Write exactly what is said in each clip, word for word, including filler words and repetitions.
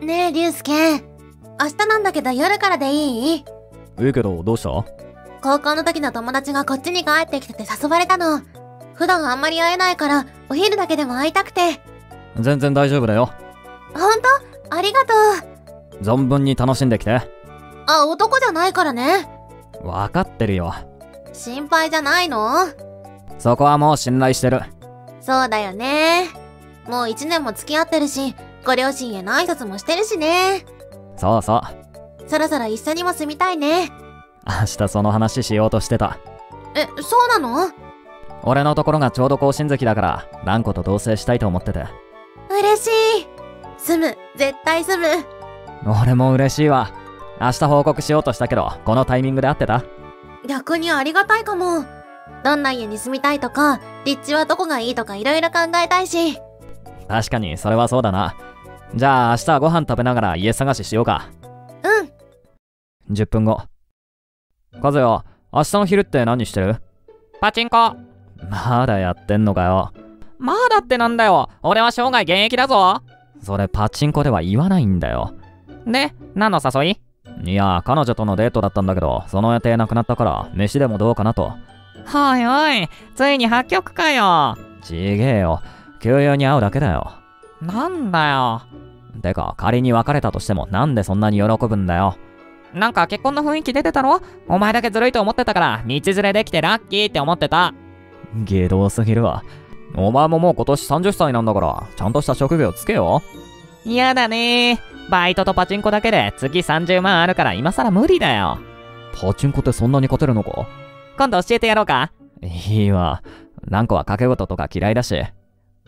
ねえ、りゅうすけ。明日なんだけど夜からでいい？いいけど、どうした？高校の時の友達がこっちに帰ってきてて誘われたの。普段あんまり会えないから、お昼だけでも会いたくて。全然大丈夫だよ。ほんと？ありがとう。存分に楽しんできて。あ、男じゃないからね。わかってるよ。心配じゃないの？そこはもう信頼してる。そうだよね。もう一年も付き合ってるし、ご両親への挨拶もしてるしね。そうそう。そろそろ一緒にも住みたいね。明日その話しようとしてた。え、そうなの？俺のところがちょうど更新月だから、蘭子と同棲したいと思ってて。嬉しい。住む、絶対住む。俺も嬉しいわ。明日報告しようとしたけど、このタイミングで会ってた？逆にありがたいかも。どんな家に住みたいとか、立地はどこがいいとかいろいろ考えたいし。確かに、それはそうだな。じゃあ明日はご飯食べながら家探ししようか。うん。じゅっぷんご。和也、明日の昼って何してる？パチンコ。まだやってんのかよ。まだってなんだよ。俺は生涯現役だぞ。それパチンコでは言わないんだよ。で、何の誘い？いや、彼女とのデートだったんだけど、その予定なくなったから、飯でもどうかなと。おいおい、ついに破局かよ。ちげえよ。急用に会うだけだよ。なんだよ。てか、仮に別れたとしても、なんでそんなに喜ぶんだよ。なんか結婚の雰囲気出てたろ？お前だけずるいと思ってたから、道連れできてラッキーって思ってた。下道すぎるわ。お前ももう今年さんじゅっさいなんだから、ちゃんとした職業つけよ。嫌だねー。バイトとパチンコだけで月さんじゅうまんあるから今更無理だよ。パチンコってそんなに勝てるのか？今度教えてやろうか？いいわ。蘭子は掛け事とか嫌いだし。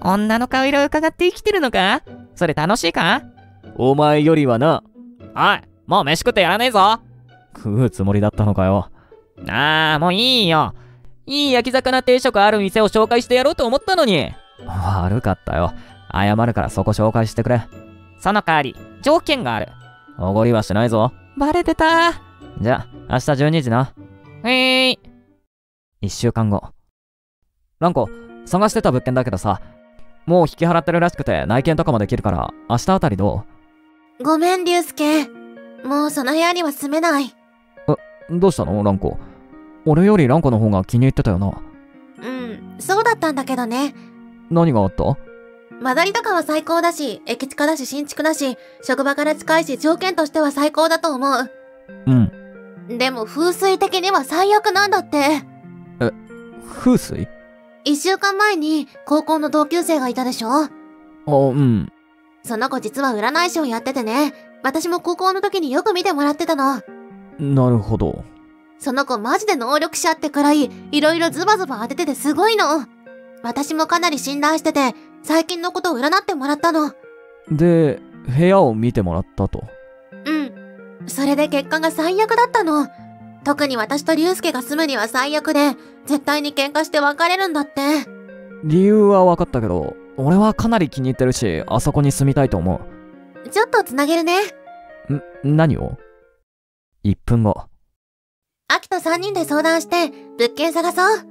女の顔色を伺って生きてるのか？それ楽しいか？お前よりはな。おい、もう飯食ってやらねえぞ。食うつもりだったのかよ。ああ、もういいよ。いい焼き魚定食ある店を紹介してやろうと思ったのに。悪かったよ。謝るからそこ紹介してくれ。その代わり、条件がある。おごりはしないぞ。バレてたー。じゃあ、明日じゅうにじな。へい。一週間後。蘭子、探してた物件だけどさ、もう引き払ってるらしくて内見とかもできるから、明日あたりどう？ごめん、りゅうすけ。もうその部屋には住めない。え、どうしたの蘭子。俺より蘭子の方が気に入ってたよな。うん、そうだったんだけどね。何があった？間取りとかは最高だし、駅近だし新築だし、職場から近いし条件としては最高だと思う。うん。でも風水的には最悪なんだって。え、風水？一週間前に高校の同級生がいたでしょ？あ、うん。その子実は占い師をやっててね、私も高校の時によく見てもらってたの。なるほど。その子マジで能力者ってくらい、いろいろズバズバ当てててすごいの。私もかなり信頼してて、最近のことを占ってもらったの。で、部屋を見てもらったと。うん。それで結果が最悪だったの。特に私と竜介が住むには最悪で、絶対に喧嘩して別れるんだって。理由は分かったけど、俺はかなり気に入ってるし、あそこに住みたいと思う。ちょっとつなげるね。ん、何を？ いち 分後。アキとさんにんで相談して、物件探そう。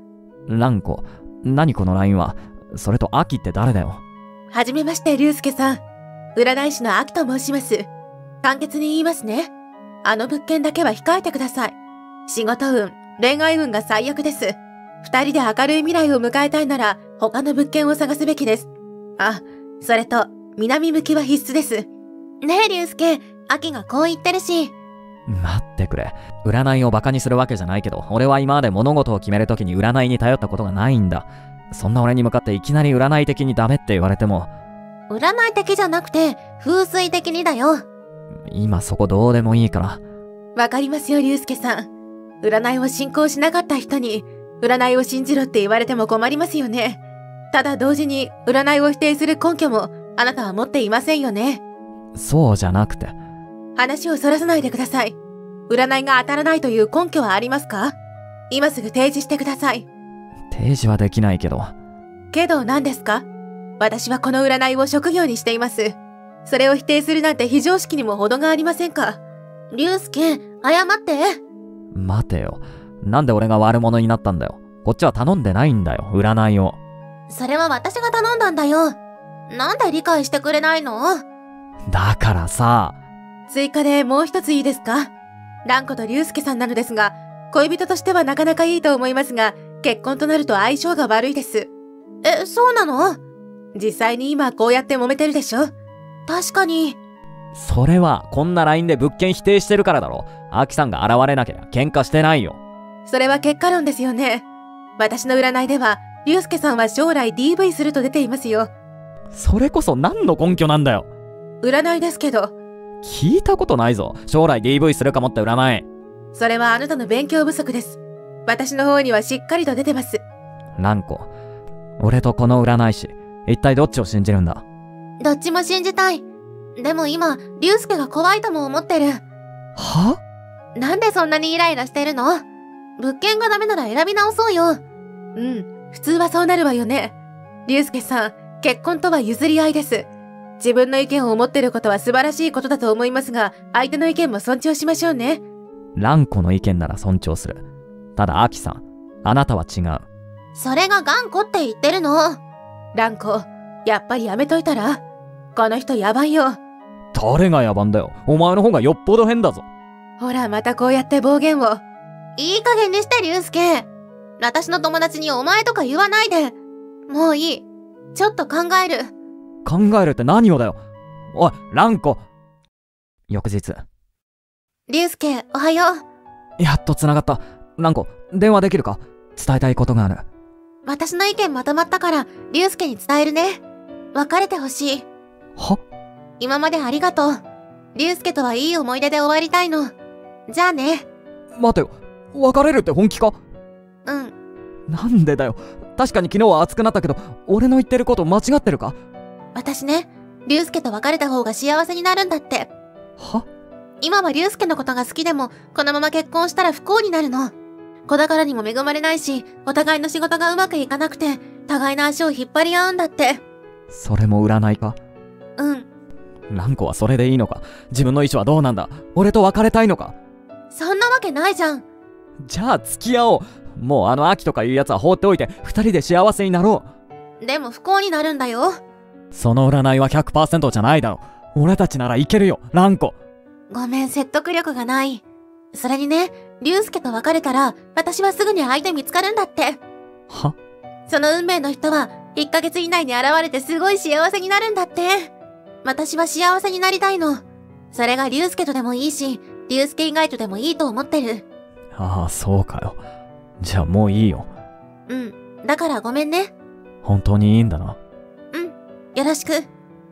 蘭子、何この ライン は。それとアキって誰だよ。はじめまして、竜介さん。占い師のアキと申します。簡潔に言いますね。あの物件だけは控えてください。仕事運、恋愛運が最悪です。二人で明るい未来を迎えたいなら、他の物件を探すべきです。あ、それと、南向きは必須です。ねえ、竜介、アキがこう言ってるし。待ってくれ。占いをバカにするわけじゃないけど、俺は今まで物事を決めるときに占いに頼ったことがないんだ。そんな俺に向かっていきなり占い的にダメって言われても。占い的じゃなくて、風水的にだよ。今そこどうでもいいから。わかりますよ、竜介さん。占いを信仰しなかった人に、占いを信じろって言われても困りますよね。ただ同時に、占いを否定する根拠も、あなたは持っていませんよね。そうじゃなくて。話をそらさないでください。占いが当たらないという根拠はありますか？今すぐ提示してください。提示はできないけど。けど何ですか？私はこの占いを職業にしています。それを否定するなんて非常識にも程がありませんか？竜介、謝って。待てよ。なんで俺が悪者になったんだよ。こっちは頼んでないんだよ、占いを。それは私が頼んだんだよ。なんで理解してくれないの？だからさ。追加でもう一ついいですか？蘭子と龍介さんなのですが、恋人としてはなかなかいいと思いますが、結婚となると相性が悪いです。え、そうなの？実際に今こうやって揉めてるでしょ？確かに。それはこんな ライン で物件否定してるからだろ。アキさんが現れなければ喧嘩してないよ。それは結果論ですよね。私の占いでは、龍介さんは将来 ディーブイ すると出ていますよ。それこそ何の根拠なんだよ。占いですけど。聞いたことないぞ。将来 ディーブイ するかもって占い。それはあなたの勉強不足です。私の方にはしっかりと出てます。蘭子、俺とこの占い師、一体どっちを信じるんだ？どっちも信じたい。でも今、龍介が怖いとも思ってる。は？なんでそんなにイライラしてるの？物件がダメなら選び直そうよ。うん、普通はそうなるわよね。龍介さん、結婚とは譲り合いです。自分の意見を持ってることは素晴らしいことだと思いますが、相手の意見も尊重しましょうね。蘭子の意見なら尊重する。ただ、アキさん、あなたは違う。それが頑固って言ってるの。蘭子、やっぱりやめといたら？この人やばいよ。誰がやばんだよ。お前の方がよっぽど変だぞ。ほら、またこうやって暴言を。いい加減にして、龍介。私の友達にお前とか言わないで。もういい。ちょっと考える。考えるって何をだよ。おい、蘭子。翌日。龍介、おはよう。やっと繋がった。蘭子、電話できるか？伝えたいことがある。私の意見まとまったから、龍介に伝えるね。別れてほしい。は？今までありがとう。龍介とはいい思い出で終わりたいの。じゃあね。待てよ。別れるって本気か？うん。なんでだよ。確かに昨日は熱くなったけど、俺の言ってること間違ってるか？私ね、龍介と別れた方が幸せになるんだって。は？今は龍介のことが好きでも、このまま結婚したら不幸になるの。子宝にも恵まれないし、お互いの仕事がうまくいかなくて、互いの足を引っ張り合うんだって。それも占いか？うん。蘭子はそれでいいのか？自分の意思はどうなんだ？俺と別れたいのか？そんなわけないじゃん。じゃあ付き合おう。もうあのアキとかいうやつは放っておいて、二人で幸せになろう。でも不幸になるんだよ。その占いは ひゃくパーセント じゃないだろ。俺たちならいけるよ、蘭子。ごめん、説得力がない。それにね、龍介と別れたら、私はすぐに相手見つかるんだって。は？その運命の人は、いっかげつ以内に現れてすごい幸せになるんだって。私は幸せになりたいの。それが龍介とでもいいし、龍介以外とでもいいと思ってる。ああ、そうかよ。じゃあもういいよ。うん、だからごめんね。本当にいいんだな。うん、よろしく。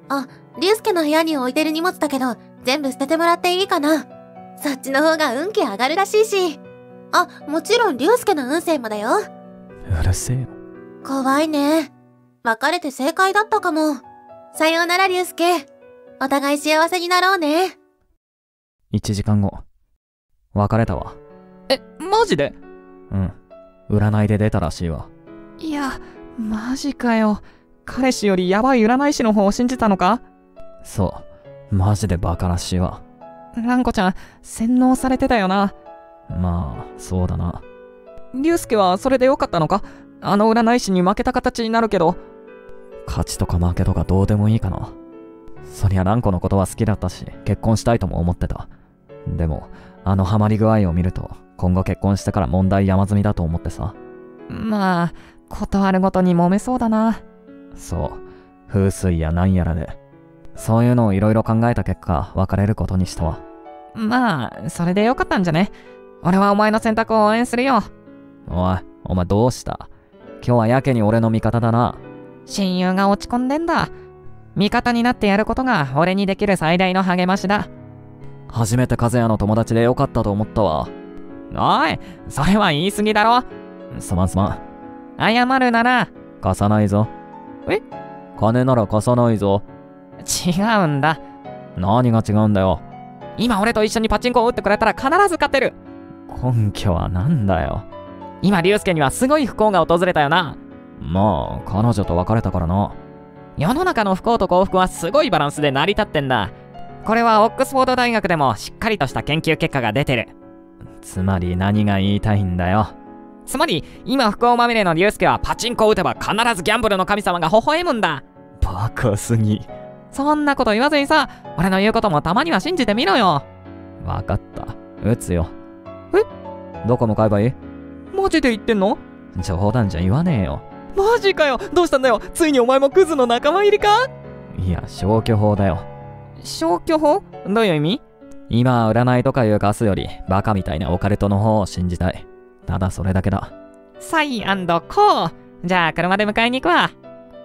あ、龍介の部屋に置いてる荷物だけど、全部捨ててもらっていいかな。そっちの方が運気上がるらしいし。あ、もちろん龍介の運勢もだよ。うるせえよ。怖いね。別れて正解だったかも。さようなら、龍介。お互い幸せになろうね。いちじかんご。別れたわ。え、マジで？うん。占いで出たらしいわ。いや、マジかよ。彼氏よりヤバい占い師の方を信じたのか？そう。マジでバカらしいわ。蘭子ちゃん、洗脳されてたよな。まあ、そうだな。龍介はそれでよかったのか？あの占い師に負けた形になるけど。勝ちとか負けとかどうでもいいかな。そりゃ蘭子のことは好きだったし、結婚したいとも思ってた。でも、あのハマり具合を見ると、今後結婚してから問題山積みだと思ってさ。まあ、ことあるごとに揉めそうだな。そう。風水やなんやらで。そういうのをいろいろ考えた結果、別れることにしたわ。まあ、それでよかったんじゃね？俺はお前の選択を応援するよ。おい、お前どうした？今日はやけに俺の味方だな。親友が落ち込んでんだ。味方になってやることが俺にできる最大の励ましだ。初めて和也の友達でよかったと思ったわ。おい、それは言い過ぎだろ。すまんすまん。謝るなら貸さないぞ。え？金なら貸さないぞ。違うんだ。何が違うんだよ。今俺と一緒にパチンコを打ってくれたら必ず勝てる。根拠はなんだよ。今龍介にはすごい不幸が訪れたよな。まあ、彼女と別れたからな。世の中の不幸と幸福はすごいバランスで成り立ってんだ。これはオックスフォード大学でもしっかりとした研究結果が出てる。つまり何が言いたいんだよ。つまり、今不幸まみれの龍介はパチンコを打てば必ずギャンブルの神様が微笑むんだ。バカすぎ。そんなこと言わずにさ、俺の言うこともたまには信じてみろよ。わかった。打つよ。え？どこも買えばいい？マジで言ってんの？冗談じゃ言わねえよ。マジかよ。どうしたんだよ。ついにお前もクズの仲間入りか？いや、消去法だよ。消去法？どういう意味？今は占いとかいうガスよりバカみたいなオカルトの方を信じたい。ただそれだけだ。サイ&コー。じゃあ車で迎えに行くわ。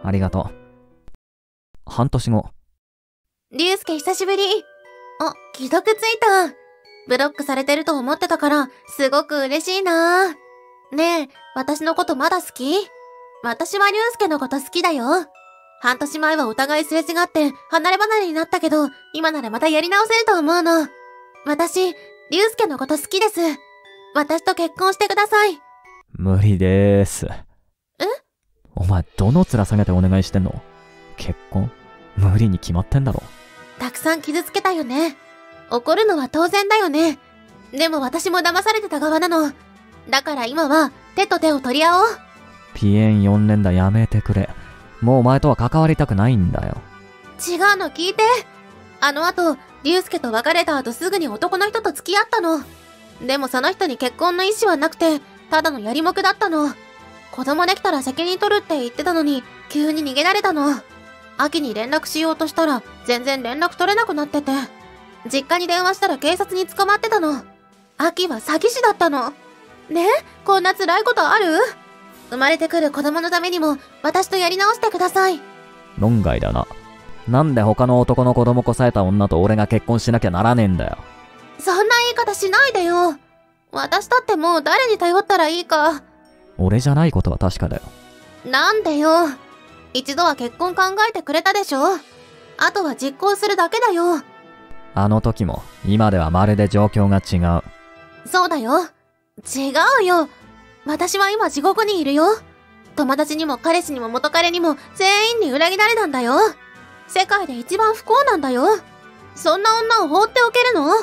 ありがとう。半年後。竜介久しぶり。あ、既読ついた。ブロックされてると思ってたからすごく嬉しいな。ねえ、私のことまだ好き？私は竜介のこと好きだよ。半年前はお互いすれ違って離れ離れになったけど、今ならまたやり直せると思うの。私、竜介のこと好きです。私と結婚してください。無理でーす。え？お前、どの面下げてお願いしてんの？結婚？無理に決まってんだろ。たくさん傷つけたよね。怒るのは当然だよね。でも私も騙されてた側なの。だから今は手と手を取り合おう。ピエンよん連打やめてくれ。もうお前とは関わりたくないんだよ。違うの聞いて。あの後、竜介と別れた後すぐに男の人と付き合ったの。でもその人に結婚の意思はなくて、ただのやりもくだったの。子供できたら責任取るって言ってたのに、急に逃げられたの。秋に連絡しようとしたら、全然連絡取れなくなってて。実家に電話したら警察に捕まってたの。秋は詐欺師だったの。ねえ、こんな辛いことある？生まれてくる子供のためにも私とやり直してください。論外だな。なんで他の男の子供こさえた女と俺が結婚しなきゃならねえんだよ。そんな言い方しないでよ。私だってもう誰に頼ったらいいか。俺じゃないことは確かだよ。なんでよ。一度は結婚考えてくれたでしょ。あとは実行するだけだよ。あの時も今ではまるで状況が違う。そうだよ。違うよ。私は今地獄にいるよ。友達にも彼氏にも元彼にも全員に裏切られたんだよ。世界で一番不幸なんだよ。そんな女を放っておけるの？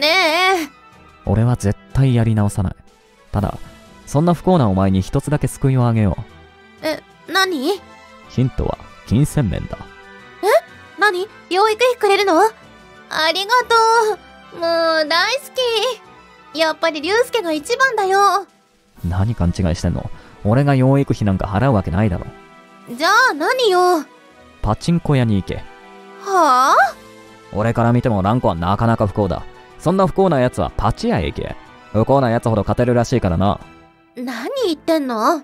ねえ。俺は絶対やり直さない。ただ、そんな不幸なお前に一つだけ救いをあげよう。え、何？ヒントは金銭面だ。え？何？養育費くれるの？ありがとう。もう大好き。やっぱり竜介が一番だよ。何勘違いしてんの。俺が養育費なんか払うわけないだろ。じゃあ何よ。パチンコ屋に行け。はあ？俺から見ても蘭子はなかなか不幸だ。そんな不幸な奴はパチ屋へ行け。不幸な奴ほど勝てるらしいからな。何言ってんの？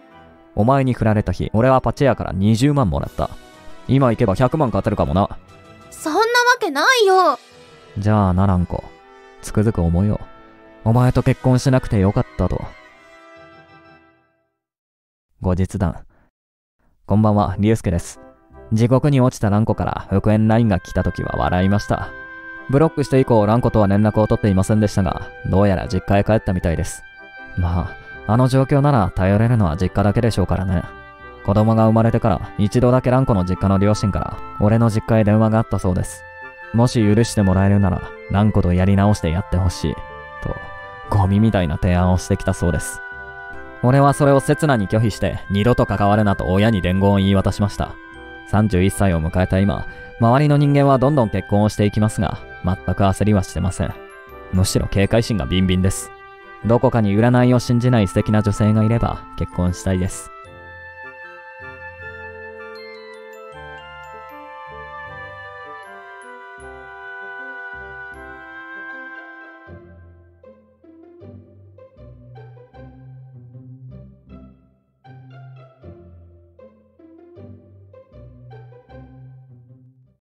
お前に振られた日、俺はパチ屋からにじゅうまんもらった。今行けばひゃくまん勝てるかもな。そんなわけないよ。じゃあな蘭子、つくづく思いよ。お前と結婚しなくてよかったと。後日談。こんばんは、竜介です。地獄に落ちた蘭子から復縁 ライン が来た時は笑いました。ブロックして以降蘭子とは連絡を取っていませんでしたが、どうやら実家へ帰ったみたいです。まあ、あの状況なら頼れるのは実家だけでしょうからね。子供が生まれてから一度だけ蘭子の実家の両親から俺の実家へ電話があったそうです。もし許してもらえるなら蘭子とやり直してやってほしい。と、ゴミみたいな提案をしてきたそうです。俺はそれを刹那に拒否して二度と関わるなと親に伝言を言い渡しました。さんじゅういっさいを迎えた今、周りの人間はどんどん結婚をしていきますが、全く焦りはしてません。むしろ警戒心がビンビンです。どこかに占いを信じない素敵な女性がいれば結婚したいです。